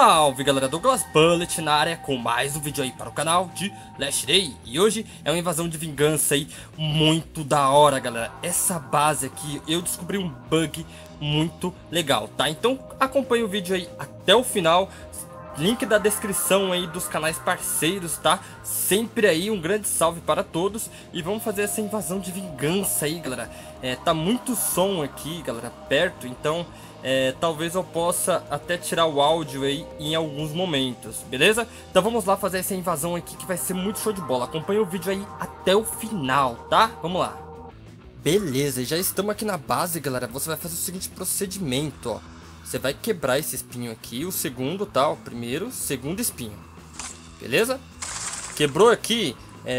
Salve galera, Dolglas Bullet na área com mais um vídeo aí para o canal de Last Day. E hoje é uma invasão de vingança aí, muito da hora galera. Essa base aqui, eu descobri um bug muito legal, tá? Então acompanha o vídeo aí até o final, link da descrição aí dos canais parceiros, tá? Sempre aí, um grande salve para todos. E vamos fazer essa invasão de vingança aí galera. Tá muito som aqui galera, perto, então... talvez eu possa até tirar o áudio aí em alguns momentos, beleza? Então vamos lá fazer essa invasão aqui que vai ser muito show de bola. Acompanha o vídeo aí até o final, tá? Vamos lá. Beleza, já estamos aqui na base, galera. Você vai fazer o seguinte procedimento, ó. Você vai quebrar esse espinho aqui, o segundo, tá? O primeiro, segundo espinho. Beleza? Quebrou aqui,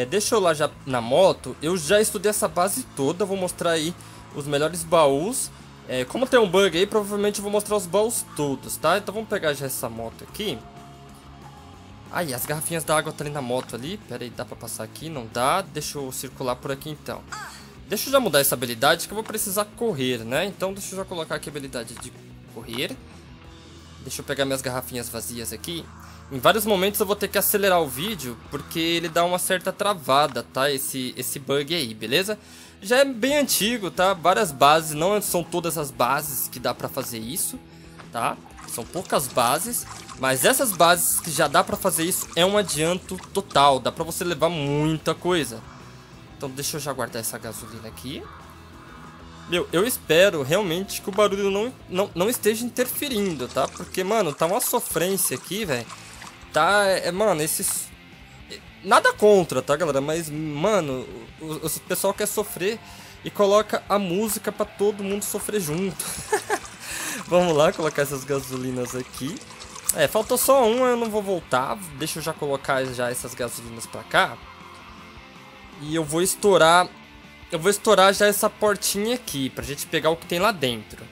deixa eu lá já na moto. Eu já estudei essa base toda, vou mostrar aí os melhores baús. Como tem um bug aí, provavelmente eu vou mostrar os baús todos, tá? Então vamos pegar já essa moto aqui. Ai, as garrafinhas da água estão ali na moto ali. Pera aí, dá pra passar aqui? Não dá. Deixa eu circular por aqui então. Deixa eu já mudar essa habilidade que eu vou precisar correr, né? Então deixa eu já colocar aqui a habilidade de correr. Deixa eu pegar minhas garrafinhas vazias aqui. Em vários momentos eu vou ter que acelerar o vídeo, porque ele dá uma certa travada, tá? Esse bug aí, beleza? Já é bem antigo, tá? Várias bases, não são todas as bases que dá pra fazer isso, tá? São poucas bases, mas essas bases que já dá pra fazer isso é um adianto total, dá pra você levar muita coisa. Então deixa eu já guardar essa gasolina aqui. Meu, eu espero realmente que o barulho não esteja interferindo, tá? Porque, mano, tá uma sofrência aqui, velho. Tá, mano, esses... Nada contra, tá, galera? Mas, mano, o pessoal quer sofrer e coloca a música pra todo mundo sofrer junto. Vamos lá, colocar essas gasolinas aqui. Faltou só uma, eu não vou voltar. Deixa eu já colocar já essas gasolinas pra cá. E eu vou estourar já essa portinha aqui, pra gente pegar o que tem lá dentro.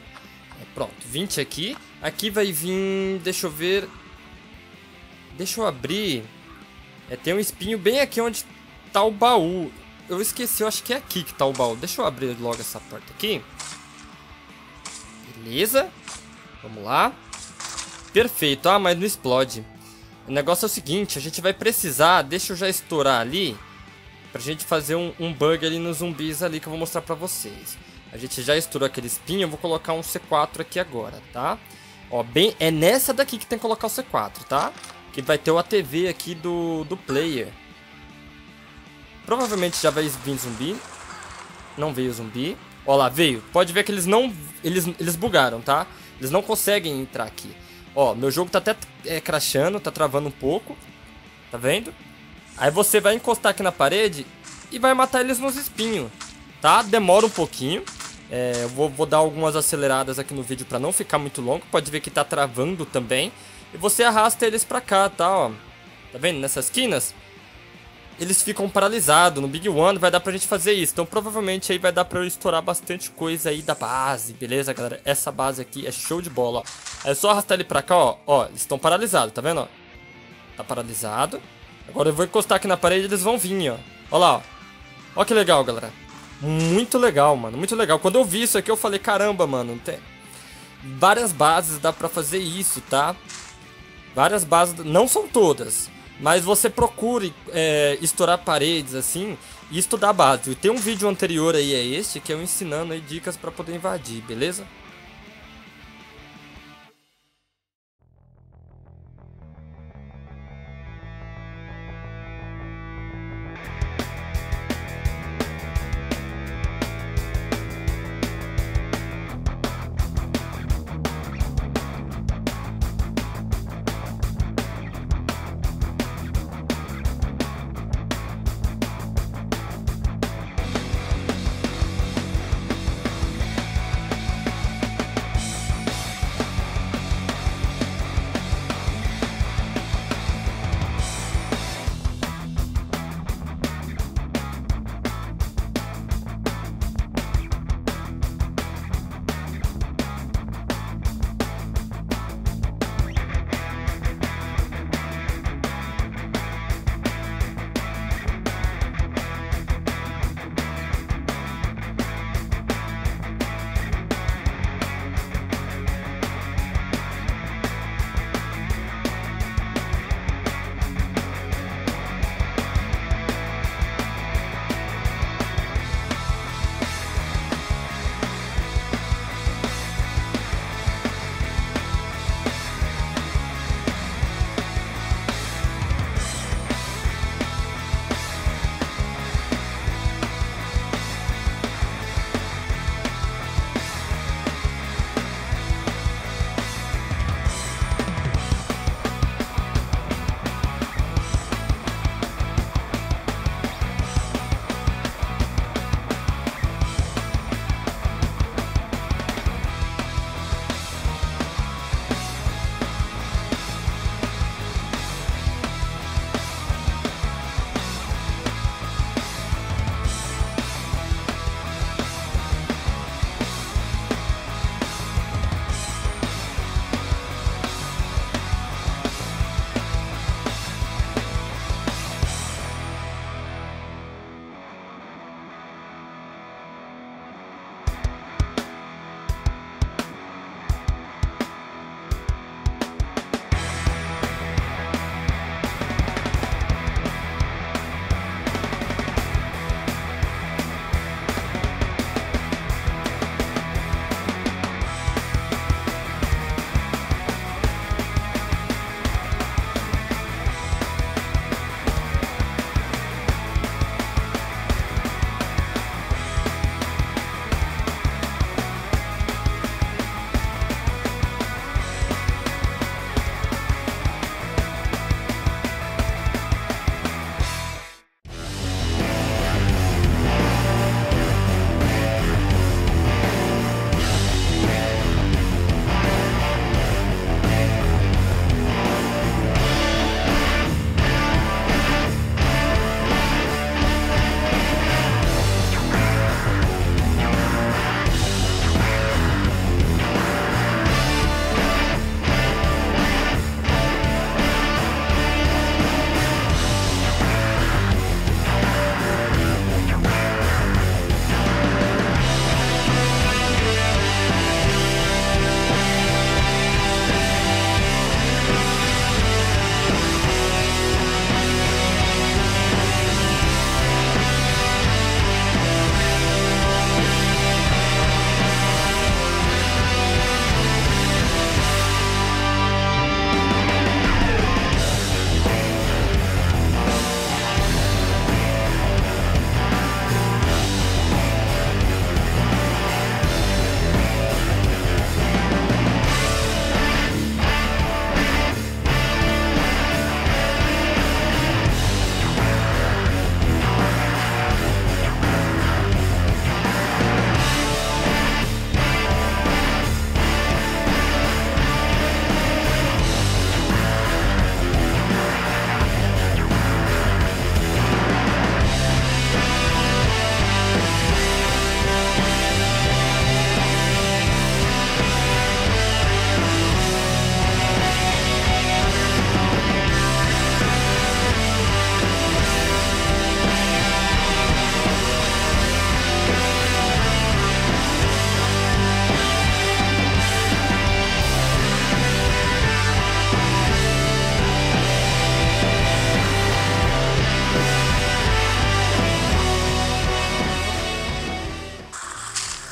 Pronto, 20 aqui. Aqui vai vir... Deixa eu ver... Deixa eu abrir... tem um espinho bem aqui onde tá o baú. Eu esqueci, eu acho que é aqui que tá o baú. Deixa eu abrir logo essa porta aqui. Beleza. Vamos lá. Perfeito. Ah, mas não explode. O negócio é o seguinte, a gente vai precisar... Deixa eu já estourar ali. Pra gente fazer um bug ali nos zumbis ali que eu vou mostrar pra vocês. A gente já estourou aquele espinho. Eu vou colocar um C4 aqui agora, tá? Ó, bem... É nessa daqui que tem que colocar o C4, tá? E vai ter o ATV aqui do player. Provavelmente já vai vir zumbi. Não veio zumbi. Ó lá, veio. Pode ver que eles não... Eles bugaram, tá? Eles não conseguem entrar aqui. Ó, meu jogo tá até crashando, tá travando um pouco. Tá vendo? Aí você vai encostar aqui na parede e vai matar eles nos espinhos, tá? Demora um pouquinho. Eu vou dar algumas aceleradas aqui no vídeo pra não ficar muito longo. Pode ver que tá travando também. E você arrasta eles pra cá, tá, ó. Tá vendo? Nessas esquinas, eles ficam paralisados. No Big One vai dar pra gente fazer isso. Então provavelmente aí vai dar pra eu estourar bastante coisa aí da base, beleza, galera? Essa base aqui é show de bola, ó. É só arrastar ele pra cá, ó. Ó, eles estão paralisados, tá vendo, ó? Tá paralisado. Agora eu vou encostar aqui na parede e eles vão vir, ó. Ó lá, ó. Ó que legal, galera. Muito legal, mano. Muito legal. Quando eu vi isso aqui eu falei, caramba, mano. Tem várias bases dá pra fazer isso, tá? Várias bases, não são todas, mas você procure estourar paredes assim e estudar a base. Tem um vídeo anterior aí a este que eu ensinando aí dicas para poder invadir, beleza?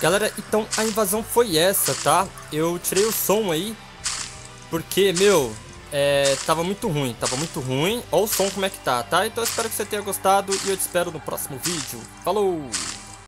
Galera, então a invasão foi essa, tá? Eu tirei o som aí, porque, meu, tava muito ruim, Olha o som como é que tá, tá? Então eu espero que você tenha gostado e eu te espero no próximo vídeo. Falou!